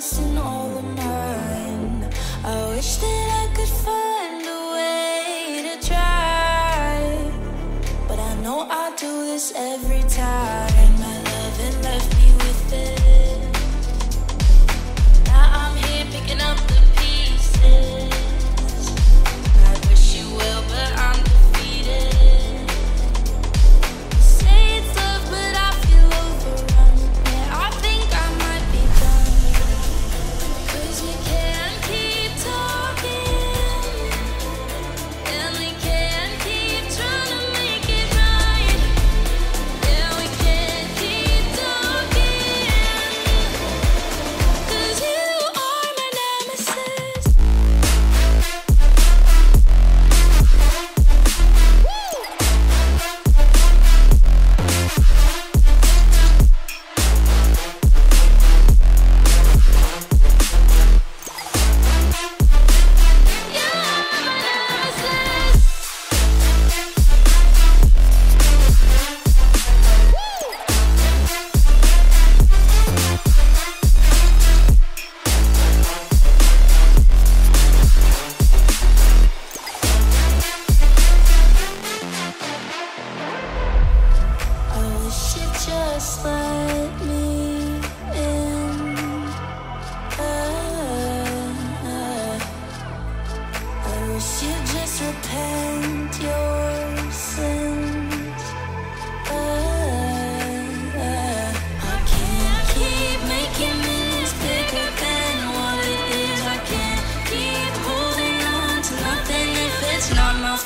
wasting all of mine. I wish that I could find a way to try, but I know I do this every time. My loving left me with it. Now I'm here picking up the pieces. I wish you well, but I'm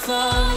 fall.